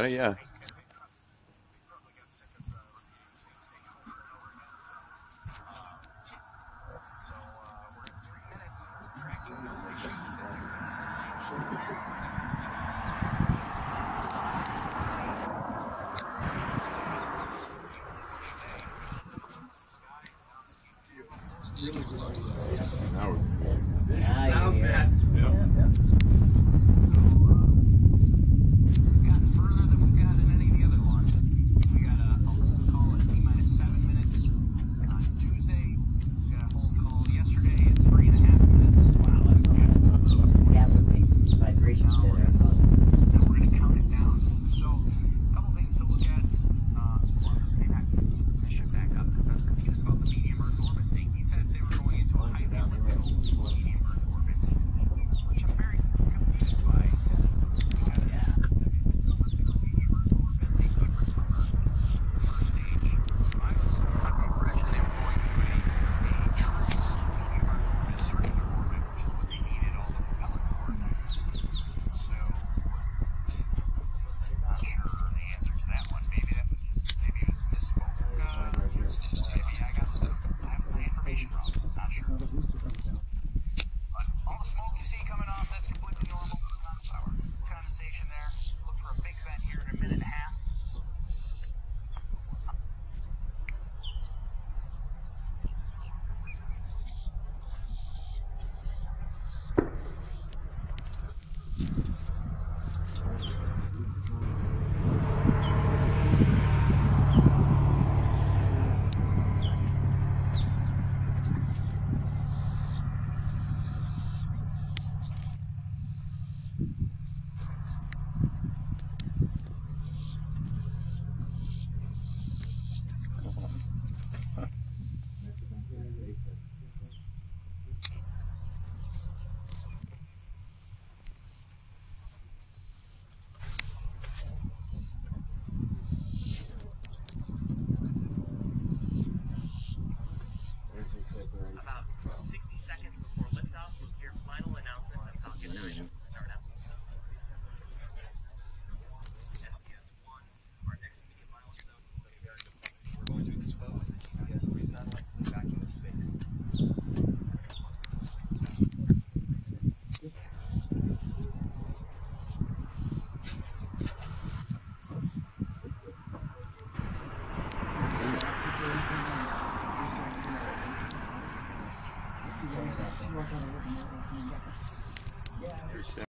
Yeah.